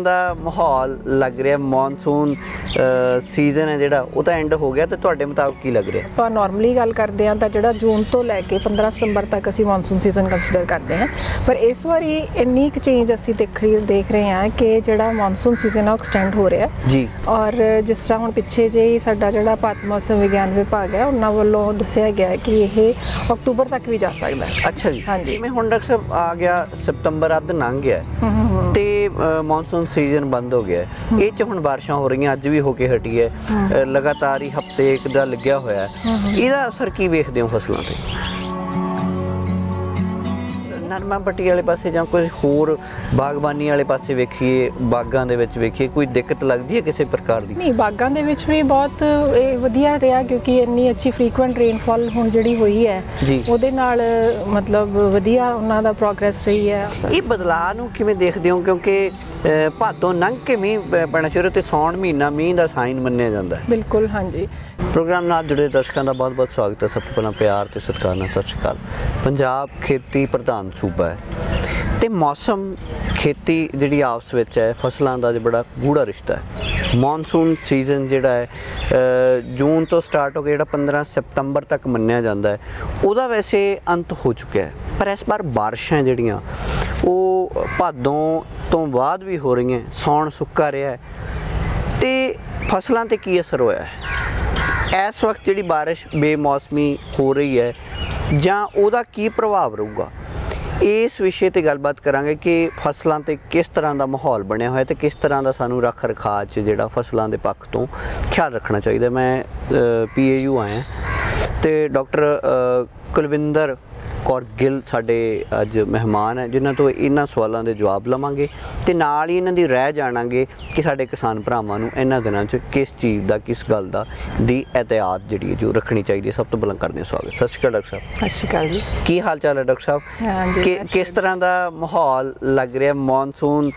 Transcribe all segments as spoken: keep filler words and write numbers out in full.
ਦਾ ਮਾਹੌਲ ਲੱਗ ਰਿਹਾ ਮੌਨਸੂਨ ਸੀਜ਼ਨ ਹੈ ਜਿਹੜਾ ਉਹ ਤਾਂ ਐਂਡ ਹੋ ਗਿਆ ਤੇ ਤੁਹਾਡੇ ਮੁਤਾਬਕ ਕੀ ਲੱਗ ਰਿਹਾ? ਪਰ ਨਾਰਮਲੀ ਗੱਲ ਕਰਦੇ ਆ ਤਾਂ ਜਿਹੜਾ ਜੂਨ ਤੋਂ ਲੈ ਕੇ ਪੰਦਰਾਂ ਸਤੰਬਰ ਤੱਕ ਅਸੀਂ ਮੌਨਸੂਨ ਸੀਜ਼ਨ ਕੰਸੀਡਰ ਕਰਦੇ ਆ, ਪਰ ਇਸ ਵਾਰੀ ਇੰਨੀ ਕੁ ਚੇਂਜ ਅਸੀਂ ਦੇਖ ਰਹੀ ਦੇਖ ਰਹੇ ਆ ਕਿ ਜਿਹੜਾ ਮੌਨਸੂਨ ਸੀਜ਼ਨ ਆ ਉਹ ਐਕਸਟੈਂਡ ਹੋ ਰਿਹਾ ਜੀ। ਔਰ ਜਿਸ ਤਰ੍ਹਾਂ ਹੁਣ ਪਿੱਛੇ ਜੇ ਸਾਡਾ ਜਿਹੜਾ ਭਾਰਤ ਮੌਸਮ ਵਿਗਿਆਨ ਵਿਭਾਗ ਹੈ ਉਹਨਾਂ ਵੱਲੋਂ ਦੱਸਿਆ ਗਿਆ ਕਿ ਇਹ ਅਕਤੂਬਰ ਤੱਕ ਵੀ ਜਾ ਸਕਦਾ ਹੈ। ਅੱਛਾ ਜੀ, ਹਾਂਜੀ। ਮੈਂ ਹੁਣ ਡਾਕਟਰ ਸਾਹਿਬ ਆ ਗਿਆ ਸਤੰਬਰ ਅੱਧ ਲੰਘ ਗਿਆ ਤੇ ਮੌਨਸੂਨ सीजन बंद हो गया है, ये हम बारिशा हो रही अज भी होके हटी है लगातार ही हफ्ते एक दा लग्या होया है, इसदा असर की वेखदे हो फसलों ते? नरमा पट्टी वाले पासे जां कुछ होर बागबानी वाले पासे वेखिए बागां दे विच वेखिए कोई दिक्कत लगदी है किसी प्रकार दी? नहीं, बागां दे विच भी बहुत वधिया रहा क्योंकि इन्नी अच्छी फ्रीकुएंट रेनफॉल हुण जिहड़ी हुई है उहदे नाल मतलब वधिया उन्हां दा प्रोग्रेस रही है। ये बदलाव नूं किवें देखदे हो क्योंकि भादों लंघ के मींह पैणा शुरू ते सौण महीना मींह दा साइन मन्निया जांदा है। बिल्कुल, हाँ जी। प्रोग्राम नाल जुड़े दर्शकों का बहुत बहुत स्वागत है। सबसे पहला प्यार ते सत्कार नाल सत श्री अकाल। पंजाब खेती प्रधान सूबा है तो मौसम खेती जिहड़ी आपस विच है फसलों का बड़ा गूढ़ा रिश्ता है। मॉनसून सीजन जिहड़ा है जून तो स्टार्ट हो के जिहड़ा पंद्रह सितंबर तक मन्निया जाता है उहदा वैसे अंत हो चुका है, पर इस बार बारिशां जिहड़ियां वो भादों तो बाद भी हो रही हैं, सौण सुक्का रहा है तो फसलों पर की असर होया है? इस वक्त जी बारिश बेमौसमी हो रही है जां उहदा की प्रभाव रहूगा, इस विषय पर गलबात करांगे कि फसलों पर किस तरह का माहौल बनया हुआ है तो किस तरह का सानू रख रखा जो फसलों के पक्ष तो ख्याल रखना चाहिए। मैं पी ए यू आया तो डॉक्टर कुलविंदर कौर गिल साडे अज मेहमान है जिन्हां तो इन्हां सवालों के जवाब लवांगे तो नाल ही इन्हां दी राह जाणांगे कि साडे किसान भरावां नूं इन्हां दिनां च किस चीज़ दा किस गल दा दी एहतियात जिहड़ी जो रखनी चाहिए। सब तो पहलां करदे स्वागत। सत श्री अकाल डॉक्टर साहब। सत श्री अकाल जी, की हाल चाल है डॉक्टर साहब? कि किस तरह का माहौल लग रहा? मॉनसून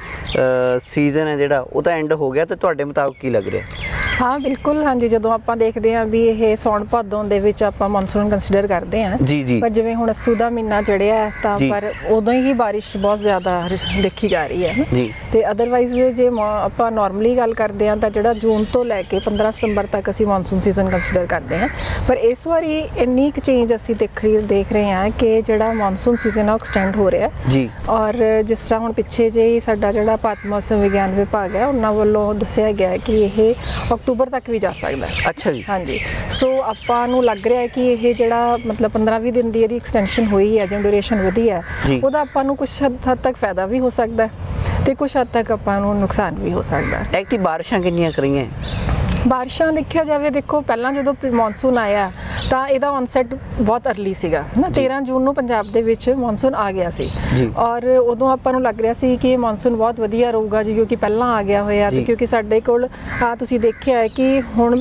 सीजन है जिहड़ा वो तां एंड हो गया तो तुहाडे मुताबिक की लग रहा? हाँ बिल्कुल, हाँ जी। जो आप देखते हैं भी ये सौण भादों के आप मॉनसून कंसीडर करते हैं जी जी, पर जिवें हुण अस्सू का महीना चढ़िया है तो पर उदों ही बारिश बहुत ज़्यादा देखी जा रही है जी। तो अदरवाइज जे आप नॉर्मली गल करते हैं तो जो जून तो लैके पंद्रह सितंबर तक असी मॉनसून सीजन कंसीडर करते हैं, पर इस वारी इन्नी कुछ चेंज असी देख रही देख रहे हैं कि जो मॉनसून सीजन है एक्सटेंड हो रहा है जी। और जिस तरह हुण पिछे जे साडा जो भारत मौसम विग्यान विभाग है उन्होंने वालों दस्सिया गया कि ये अक्तूबर तक भी जा सकता है। अच्छा जी, हाँ जी। सो आपू लग रहा है कि यह जड़ा मतलब पंद्रह भी दिन की यदि एक्सटेंशन हुई है जो ड्यूरेशन वधी है वह आपू कुछ हद तक फायदा भी हो सकता है तो कुछ हद तक आपू नुकसान भी हो सकता है। एक बारिशा किनिया करी हैं? बारिशा देखा जाए देखो पहला जो मॉनसून आया तो यदा ऑनसैट बहुत अर्ली सीगा ना, तेरह जून नूं पंजाब दे विच मॉनसून आ गया सी और उदों आपां नूं लग रहा सी कि मॉनसून बहुत वधिया रहूगा जी क्योंकि पहला आ गया होया ते क्योंकि साडे कोल आ तुसीं देखिया है कि हुण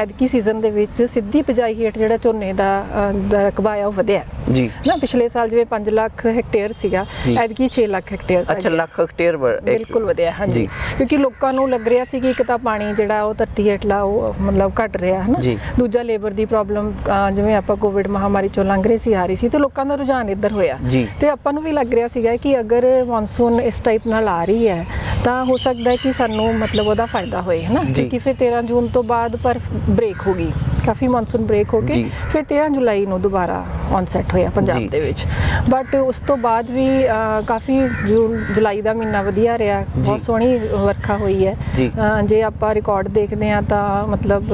ऐतकी सीजन दे विच सिद्धी बिजाई हेठ जिहड़ा झोने दा रकबा आ ओह वधिया जी ना, पिछले साल जिवें पांच लख हेक्टेयर सीगा ऐतकी छे लख हेक्टेयर। अच्छा, लख हेक्टेयर बिल्कुल वधिया। हाँ जी, क्योंकि लोकां नूं लग रहा सी कि एक तां पाणी जिहड़ा ओह धरती हेठ मतलब घट रहा है ना, दूजा लेबर की प्रॉब्लम जिवें आपां कोविड महामारी चों लंघ रहे सी आ रही सी ते लोकां दा रुझान इधर होया ते आपां नूं वी लग रहा सीगा कि अगर मॉनसून इस टाइप नाल आ रही है तो हो सकता है कि सानूं मतलब ओहदा फायदा होए है ना, क्योंकि फिर तेरह जून तो बाद पर ब्रेक होगी काफ़ी मॉनसून ब्रेक हो के फिर तेरह जुलाई को दोबारा ऑनसैट होया पंजाब दे विच, बट उस तो बाद भी काफ़ी जून जुलाई का महीना वधिया रहा, बहुत सोहनी वर्खा हुई है। जे आप रिकॉर्ड देखते हैं तो मतलब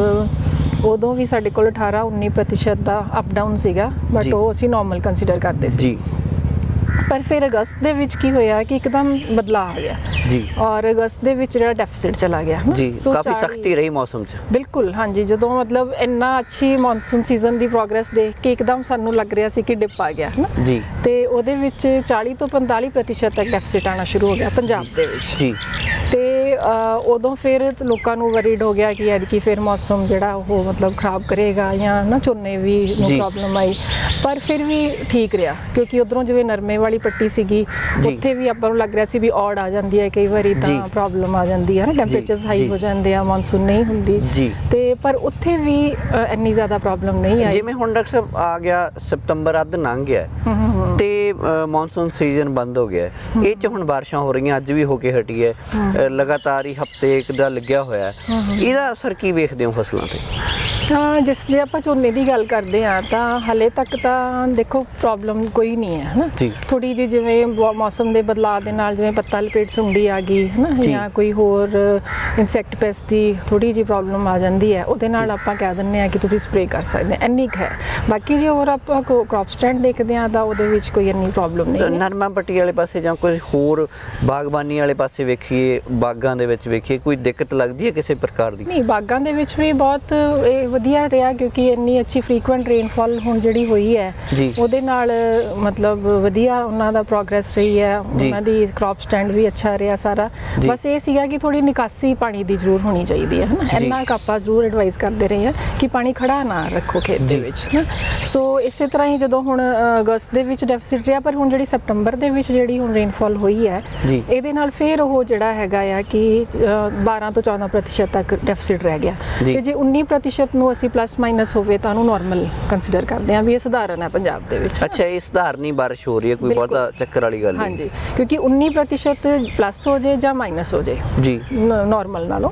उदों भी साढ़े कोल अठारह उन्नी प्रतिशत का अपडाउन सीगा बट वो असी नॉर्मल कंसीडर करते सी, पर फिर अगस्त दे विच की होया कि एकदम बदलाव आ गया जी और अगस्त दे विच जरा डेफिसिट चला गया जी। काफ़ी सख्ती रही मौसम च। बिल्कुल, हाँ जी। जदों मतलब इन्ना अच्छी मॉनसून सीजन दी प्रोग्रेस देख के एकदम सानू लग रहा सी कि डिप आ गया है ना जी, ते ओहदे विच चाली तो पंताली प्रतिशत तक डेफिसिट आना शुरू हो गया पंजाब दे विच जी। ते उदों फिर लोकां नू वरीड हो गया कि एदकी फिर मौसम जिहड़ा ओह मतलब खराब करेगा या ना झोने भी प्रॉब्लम आई, पर फिर भी ठीक रहा क्योंकि उधरों जिवें नरमे वाली पट्टी सीगी उत्थे भी आपां नूं लग रहा सी भी औड़ आ जांदी है कई वारी तां प्रॉब्लम आ जांदी है ना, टैंपरेचर्स हाई हो जांदे आ मॉनसून नहीं हुंदी ते पर उत्थे भी इन्नी ज़्यादा प्रॉब्लम नहीं आई। जिवें हुण डॉक्टर साहब आ गया सितंबर अद्ध लंघ गया ते ये मानसून सीजन बंद हो गया है, ये हुण बारिशां हो रही हैं, अज भी होके हटी है, लगातार ही हफ्ते एक दा लग्या होया है, इहदा असर की वेखदे हो फसलां ते? हाँ, जिस जे आप झोने की गल करते हैं तो हले तक तो देखो प्रॉब्लम कोई नहीं है, है ना, थोड़ी जी जिवें मौसम के बदलाव के नाल जिवें पत्ता लपेट सुंडी आ गई है ना, या कोई होर इंसैक्ट पेस्ट की थोड़ी जी प्रॉब्लम आ जाती है, उहदे नाल आपां कह दिंदे आ कि तुसीं स्प्रे कर सकदे हो, इन्नी है। बाकी जो होर आप क्रॉप स्टैंड देखते हैं तो उहदे विच कोई इन्नी प्रॉब्लम नहीं। नरमा पट्टी वाले पासे जां कुछ होर बागबानी वाले पासे वेखिए, बागां दे विच वेखिए, कोई दिक्कत लगदी है किसी प्रकार की? नहीं, बागां दे विच भी बहुत वधिया रहा, क्योंकि इन्नी अच्छी फ्रीकुएंट रेनफॉल हुण जिहड़ी हुई है उहदे नाल मतलब वधिया उन्हां दा प्रोग्रेस रही है, उन्हां दी क्रॉप स्टैंड भी अच्छा रहा सारा। बस ये सीगा कि थोड़ी निकासी पानी दी जरूर होनी चाहिए है ना, इन्ना कापा जरूर एडवाइस करते रहे हैं कि पानी खड़ा ना रखो खेत दे विच है ना। सो इस तरह ही जो हुण अगस्त दे विच डेफिसिट रहा, पर हुण जिहड़ी सितंबर दे विच जिहड़ी हुण रेनफॉल हुई है इहदे नाल फिर ओह जिहड़ा हैगा आ कि बारह तो चौदह प्रतिशत तक डेफिसिट रह गया, ते जे उन्नी प्रतिशत अस्सी प्लस माइनस होवे तां नूं नॉर्मल कंसीडर करते हैं भी ये सधारण है पंजाब दे विच। अच्छा, ये सधारणी बारिश हो रही है, कोई बहुता चक्कर वाली गल नहीं? हाँ जी, क्योंकि उन्नी प्रतिशत प्लस हो जाए जां माइनस हो जाए जी नॉर्मल नालों,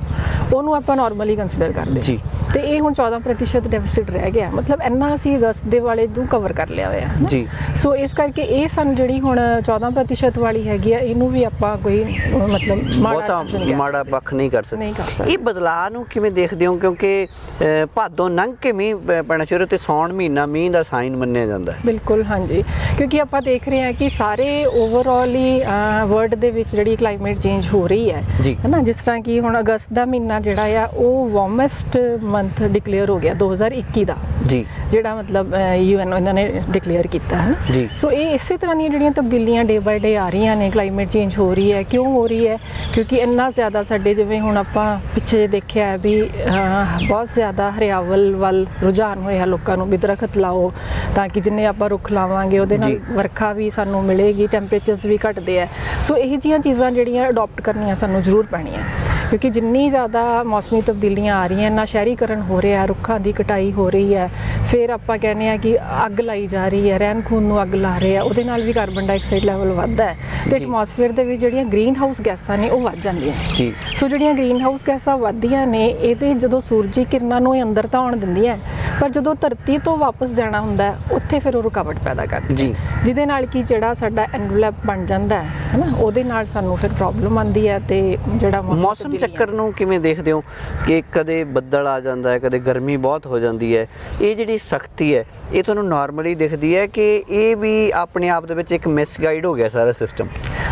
उहनूं आपां नॉर्मली कंसीडर करते जी। तो ये हुण चौदह प्रतिशत डेफिसिट रह गया, मतलब इन्ना असीं अगस्त दे वाले नूं कवर कर लिया होया है जी। सो इस करके ये सन जिहड़ी हुण चौदह प्रतिशत वाली हैगी है, इहनूं भी आपां कोई मतलब माड़ा माड़ा पक्ष नहीं कर सकते। ये बदलाव नूं किवें देखदे हो, क्योंकि भादों लंघ के मीह पैना शुरू तो सौण महीना मीह का साइन मन्निया जाता है? बिल्कुल हाँ जी, क्योंकि आप देख रहे हैं कि सारे ओवरऑल ही वर्ल्ड दे विच जिहड़ी क्लाइमेट चेंज हो रही है है ना, जिस तरह कि हुण अगस्त का महीना जिहड़ा आ वो वार्मेस्ट मंथ डिकलेयर हो गया दो हज़ार इक्की का जी, जिहड़ा मतलब यू एन इन्होंने डिकलेयर किया है जी। सो ये इस तरह दी जिहड़ियां तब्दीलियां डे बाय डे आ रही ने, क्लाइमेट चेंज हो रही है, क्यों हो रही है? क्योंकि इन्ना ज़्यादा साढ़े जिवें हुण आपां पिछे देखिआ है भी बहुत ज़्यादा हरियावल वाल रुझान होया लोकां नूं, भी दरखत लाओ ताकि जिन्ने आपां रुख लावांगे उहदे नाल वर्खा भी सानूं मिलेगी, टैंपरेचर्स भी घटदे है। सो इह जिहियां चीज़ां जिहड़ियां अडॉप्ट करनियां सानूं जरूर पैणियां, क्योंकि जिन्नी ज़्यादा मौसमी तब्दीलियां आ रही हैं, ना शहरीकरण हो रहा, रुखों की कटाई हो रही है, फिर आप कहने हैं कि अग लाई जा रही है, रहन खून में अग ला रहे हैं, उहदे नाल भी कार्बन डाइऑक्साइड लैवल वधदा है, तो एटमोसफेयर दे विच जिहड़ियां ग्रीन हाउस गैसां ने वध जांदियां जी। सो जिहड़ियां ग्रीन हाउस गैसां वधदियां ने इहदे जदों सूरजी किरणां नूं अंदर तां आउण दिंदियां, पर जदों धरती तो वापस जाना हुंदा है उत्थे फिर वो रुकावट पैदा करती जी, जिहदे नाल कि जिहड़ा साडा एनवलप बन जांदा है है ना, उहदे नाल सानूं फिर प्रॉब्लम आंदी है। ते जिहड़ा मौसम चक्कर नूं किवें देखदे हो कि कदे बदल आ जांदा है, कदे गर्मी बहुत हो जांदी है, ये जिहड़ी सख्ती है ये तुहानूं नॉर्मली दिखदी है कि ये भी अपने आप दे विच इक मिसगाइड हो गया सारा सिस्टम?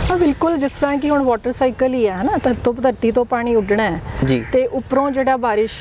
हाँ बिल्कुल, जिस तरह कि हुण वाटर साइकिल ही है ना, तो धरती तो पानी उड्डना है जी, तो उपरों जिहड़ा बारिश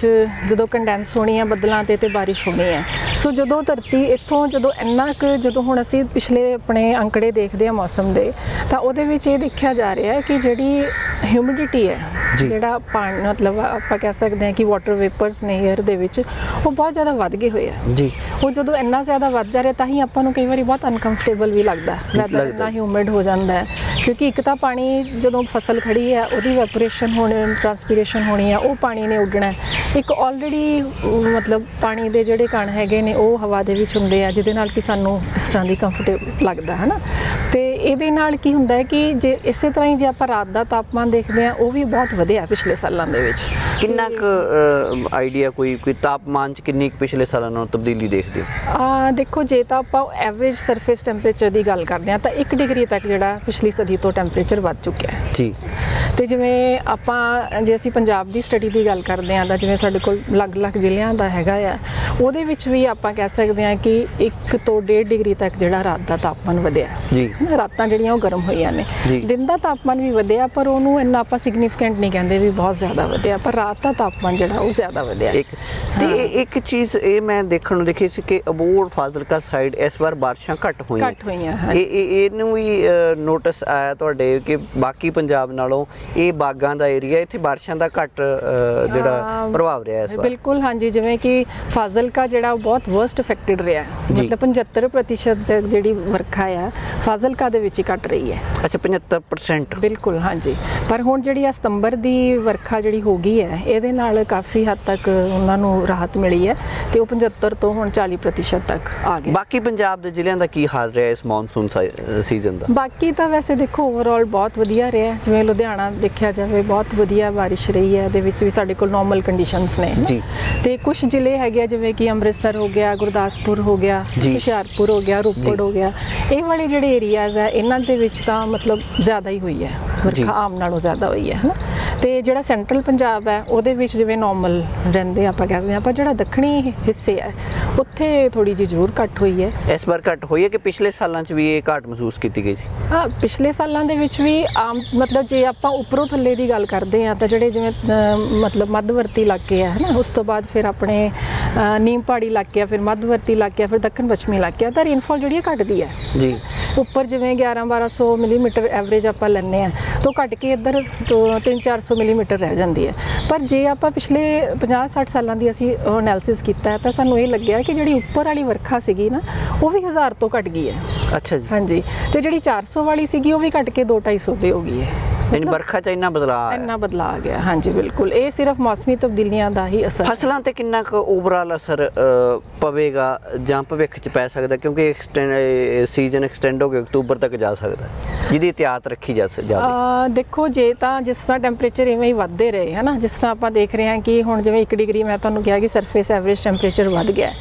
जदों कंडेंस होनी है बदलों ते ते बारिश होनी है। सो जदों धरती इत्थों जदों इन्ना क जदों हुण असीं पिछले अपने अंकड़े देखदे हैं मौसम दे, तां उहदे विच ये देखिआ जा रिहा है कि जिहड़ी ह्यूमिडिटी है, जिहड़ा पानी मतलब आपां कह सकदे हैं कि वाटर वेपर्स ने एयर दे विच वो बहुत ज़्यादा वध गए होए है जी। वो जदों इन्ना ज़्यादा वध जा रिहा तां ही आपां नूं कई वारी बहुत अनकंफर्टेबल भी लगदा है, वैदर इन्ना ह्यूमिड हो जांदा है, क्योंकि एक तो पानी जदों फसल खड़ी है वो इवैपोरेशन होनी, ट्रांसपीरेशन होनी है, वो पानी ने उड्डना है, एक ऑलरेडी मतलब पानी के जोड़े कण हैगे ने वो हवा के विच हुंदे आ, जिहदे नाल कि सानूं इस तरह की कंफर्टेबल लगता है ना। तो ये नाल की हुंदा है कि जे इस तरह ही जे आप रात का तापमान देखते हैं वो भी बहुत वधिया पिछले सालों के विच। कितना क आइडिया कोई कोई तापमान च कितनी पिछले सालों नाल तब्दीली देखते हो? देखो जे तो आप एवरेज सरफेस टैंपरेचर की गल करते हैं तो एक डिग्री तक जिहड़ा पिछली सदी तो टैंपरेचर वध चुकिया है जी। तो जिवें आपां जे असीं पंजाब दी स्टडी की गल करते हैं तो जिवें साडे कोल अलग अलग जिलयां दा हैगा आ, उहदे विच भी आपां कह सकदे हां कि एक तो डेढ़ डिग्री तक जिहड़ा रात दा तापमान वधिया जी, रातां जिहड़ियां ओह गर्म होईयां ने, दिन दा तापमान भी वधिया पर उहनूं इन्ना आपां सिग्नीफिकेंट नहीं कहंदे भी बहुत ज़्यादा वधिया, पर रात दा तापमान जिहड़ा ओह ज़्यादा वधिया। एक ते एक चीज़ ये मैं देखण नूं देखी सी कि अबोहर फाजिलका साइड इस बार बारिशां घट होईयां, घट होईयां, इहनूं भी नोटिस आया तुहाडे कि बाकी पंजाब नालों ये बागां दा एरिया इत्थे बारिशां दा घट जिहड़ा प्रभाव रहा है। बिल्कुल हाँ जी, जिवें कि फाजिलका जिहड़ा बहुत वर्स्ट अफेक्टेड रहा है, मतलब पचहत्तर प्रतिशत जिहड़ी वर्खा आ फाजिलका दे विच घट रही है। अच्छा, पचहत्तर परसेंट? बिल्कुल हाँ जी, पर हुण जिहड़ी आ सितंबर दी वर्खा जिहड़ी हो गई है इहदे नाल काफ़ी हद तक उन्हां नूं राहत मिली है तो पचहत्तर तो हुण चालीस प्रतिशत तक आ गए। बाकी पंजाब दे जिल़ियां दा की हाल रहा इस मॉनसून सीजन दा? बाकी तो वैसे देखो ओवरऑल बहुत वधिया रहा, जिवें लुधियाना देखा जाए बहुत वधिया बारिश रही है, दे विच वी साडे कोल नॉर्मल कंडीशंस ने जी। ते कुछ जिले है जिवें कि अमृतसर हो गया, गुरदासपुर हो गया, हुशियारपुर हो गया, रोपड़ हो गया, ये वाले जिहड़े एरियाज़ है इन्हां दे विच तां मतलब ज़्यादा ही हुई है वर्खा, आम नालों ज़्यादा हुई है। तो जोड़ा सेंट्रल पंजाब है वो जिमें नॉर्मल रेंदे आप कह रहे हैं, पर जो दक्षिणी हिस्से है उत्थे थोड़ी जी जरूर घट हुई है। इस बार घट हुई है कि पिछले सालों भी ये घट महसूस की गई? हाँ, पिछले सालों भी आम मतलब जे आप उपरों थले की गल करते हैं तो जोड़े जिमें मतलब मध्यवर्ती इलाके है ना, उस तो बाद फिर अपने नीम पहाड़ी इलाके, फिर मध्यवर्ती इलाके, फिर दक्षिण पश्चिमी इलाके, तो रेनफॉल जी घटती है जी, उपर जिमें ग्यारह बारह सौ मिलीमीटर एवरेज आप लें तो घट के इधर तीन चार सौ मिलीमीटर रह जाती है। पर जे आप पिछले पचास साठ सालों की असी एनालिसिस किया तो सूँ ये लगे कि जी उपर वाली वर्खा सीगी ना वो भी हज़ार तो घट गई है। अच्छा जी। हाँ जी, तो जी चार सौ वाली सीगी वो भी घट के दो ढाई सौ से हो गई है। वर्खा च इन्ना बदलाव इन्ना बदलाव आ गया। हाँ जी बिल्कुल, ये सिर्फ मौसमी तब्दीलियां दा ही असर। फसलों ते कितना ओवरऑल असर पवेगा जां भविख च पै सकदा, क्योंकि सीजन एक्सटेंड हो गया अक्तूबर तक जा सकता है, जिहदी एहतियात रखी जा सकदी? देखो जे तां जिस तरह टैंपरेचर इवें ही वधदे रहे है ना, जिस तरह आपां देख रहे हैं कि हुण जिवें एक डिग्री मैं तुहानूं कहा कि सरफेस एवरेज टैंपरेचर वध गया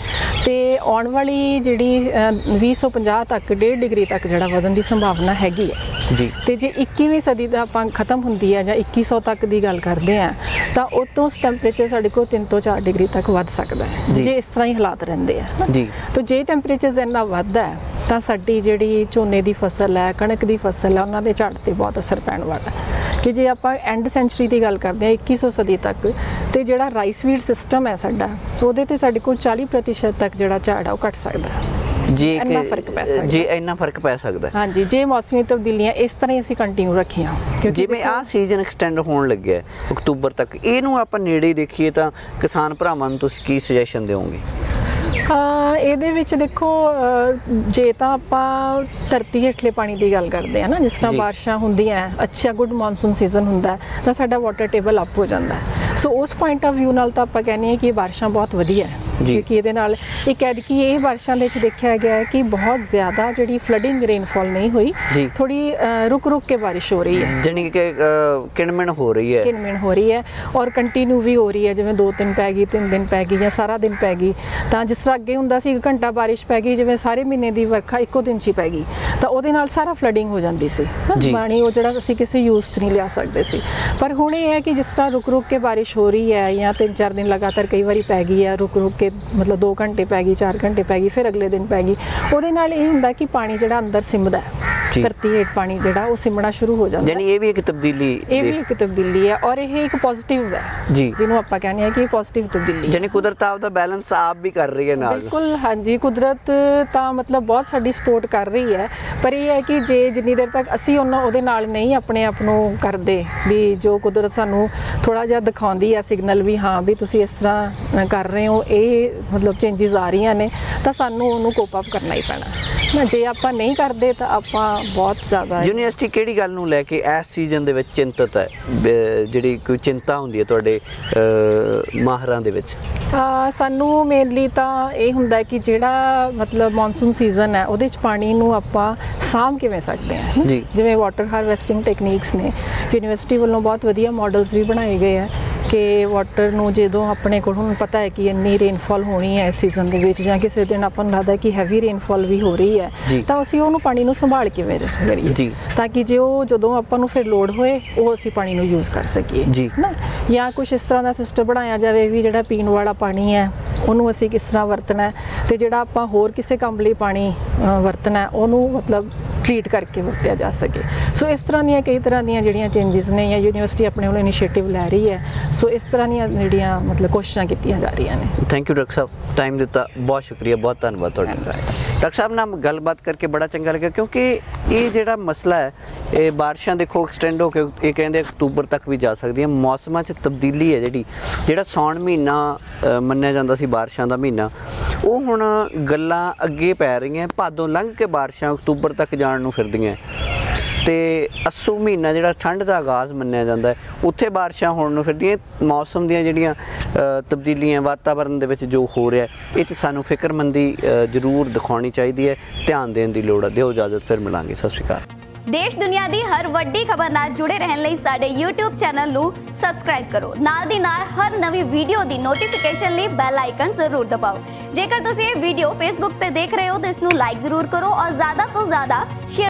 ते आउण वाली जिहड़ी भी सौ पंजाह तक डेढ़ डिग्री तक जिहड़ा वधण दी संभावना हैगी है जी। ते जे इक्कीवीं सदी दा खत्म होंदी है जां इक्की सौ तक की गल करते हैं तो उतों टैंपरेचर साढ़े को तीन तो चार डिग्री तक वध सकता है जे इस तरह ही हालात रहते हैं जी। तो जे टैंपरेचर इन्ना वधदा है तो साडी जिहड़ी झोने की फसल है, कणक की फसल है, उन्हां दे झाड़ ते बहुत असर पैण वाला है कि जे आपां एंड सेंचुरी की गल करते हैं इक्की सौ सदी तक तो जिहड़ा राइस वीड सिस्टम है साडा उहदे ते साडे को चालीस प्रतिशत तक जिहड़ा झाड़ है वो घट सकता है जी। इन्ना फर्क पै सकदा जी, इन्ना फर्क पै सकदा हां जी जे मौसमी तब्दीलियां इस तरह असी कंटिन्यू रखियां क्योंकि जिवें आ सीजन एक्सटेंड होण लग्या अक्तूबर तक, इहनूं आपां नेड़े देखीए तां किसान भरावां नूं तुसीं की सजेशन देओगे? हाँ, ये देखो जे तो आप धरती हेठले पानी की गल करते हैं ना, जिस तरह बारिशा होंगे अच्छा गुड मॉनसून सीजन होंगे तो साडा वाटर टेबल अप हो जाता है, सो उस पॉइंट ऑफ व्यू नाल तो आप कहने हैं कि बारिशा बहुत वधिया है क्योंकि ये एक ऐड कि ये बारिशा देखा गया है कि बहुत ज़्यादा जी फ्लडिंग रेनफॉल नहीं हुई, थोड़ी रुक रुक के बारिश हो रही है, जानी कि किणमिण हो रही है किणमिण हो रही है और कंटिन्यू भी हो रही है जिमें दो दिन पै गई, तीन दिन पै गई या सारा दिन पै गई, तो जिस तरह अगे होंदा सी घंटा बारिश पै गई जिमें सारे महीने की वर्खा एको दिन च पै गई तो उहदे नाल सारा फ्लडिंग हो जाती सी, पानी वो जिहड़ा असीं किसी यूज़ च नहीं लिया सकते सी। पर हुण ये है कि जिस तरह रुक रुक के बारिश हो रही है या तीन चार दिन लगातार कई बार पै गई है, रुक रुक के मतलब दो घंटे पै गई, चार घंटे पै गई, फिर अगले दिन पै गई, उहदे नाल ये हुंदा कि पानी जिहड़ा अंदर सिमदा है, धरती हेठ पानी जिहड़ा वो सिमना शुरू हो जाता है, यानी ये भी एक तब्दीली ये भी एक तब्दीली है और ये एक पॉजिटिव है जी, जिन्हों आपां कहने हैं कि पॉजिटिव तब्दीली यानी कुदरत आपदा बैलेंस आप भी कर रही है नाल। बिल्कुल हाँ जी, कुदरत तां मतलब बहुत साडी सपोर्ट कर रही है, पर यह है कि जे जिन्नी देर तक असी उन्हां उहदे नाल नहीं अपने आप नूं करदे भी जो कुदरत सानूं थोड़ा जिहा दिखाउंदी है सिग्नल भी हाँ भी तुसीं इस तरह कर रहे हो, ये मतलब चेंजिज आ रही ने तो सानूं उहनूं कोप अप करना ही पैना ना, जे आपां नहीं करदे तां आपां बहुत ज़्यादा। यूनिवर्सिटी किहड़ी गल नूं लै के इस सीजन दे विच चिंतित है, जिहड़ी कोई चिंता हुंदी है तुहाडे माहरां दे विच? सानूं मेनली तां ये हुंदा कि जिहड़ा मतलब मॉनसून सीजन है उहदे च पानी नूं आपां साम किवें सकदे हैं जी, जिवें वाटर हारवैस्टिंग टैक्नीक्स ने यूनिवर्सिटी वालों बहुत वधिया मॉडल्स भी बनाए गए हैं कि वाटर नूं जो अपने को पता है कि इन्नी रेनफॉल होनी है इस सीजन के बीच जां किसी दिन आपको लगता है कि हैवी रेनफॉल भी हो रही है तो असी उन्होंने पानी को संभाल के करिए ताकि जो जो आपको फिर लोड़ होए वो असी पानी को यूज़ कर सकिए ना, या कुछ इस तरह का सिस्टम बनाया जाए भी जो पीने वाला पानी है उन्होंने असी किस तरह वरतना है तो जो आप होर किसी काम लिए पानी वरतना उन्होंने मतलब ट्रीट करके वरत्या जा सके। सो इस तरह दी कई तरह दी जिहड़ियां चेंजिज ने या यूनिवर्सिटी अपने वालों इनिशिएटिव लै रही है, सो इस तरह दी जिहड़ियां मतलब कोशिशां कीतियां जा रही ने। थैंक यू डॉक्टर साहब, टाइम दिता बहुत शुक्रिया, बहुत धन्यवाद तुहाडा। डॉक्टर साहब नाल गलबात करके बड़ा चंगा लगा, क्योंकि ये जेड़ा मसला है ये बारिशां देखो एक्सटेंड होके ये कहंदे अक्तूबर तक भी जा सकती है। मौसमां च तब्दीली है जी, जेड़ा सौण महीना मन्निया जांदा सी बारिशां दा महीना, वो हुण गल्लां अगे पै रहियां। भादों लंघ के बारिशां अक्तूबर तक जाण नूं फिरदियां, ते अस्सू महीना जेड़ा ठंड दा आगाज़ मन्निया जांदा है, उत्थे बारिशां होण नूं फिरदियां। मौसम दियां जेहड़ियां तब्दीलियां वातावरण दे विच जो हो रहा है, इह ते सानूं फिक्रमंदी जरूर दिखाउणी चाहीदी है, ध्यान देण दी लोड़ है। दिओ इजाज़त, फिर मिलांगे, सत श्री अकाल। देश दुनिया की हर वड्डी खबर नाल जुड़े रहने लई साडे यूट्यूब चैनल नू सबसक्राइब करो, नाल दी नाल हर नवी वीडियो दी नोटिफिकेशन लई बैल आइकन जरूर दबाओ। जेकर तुसीं वीडियो फेसबुक ते देख रहे हो तो इसनू लाइक जरूर करो और ज़्यादा तो ज़्यादा शेयर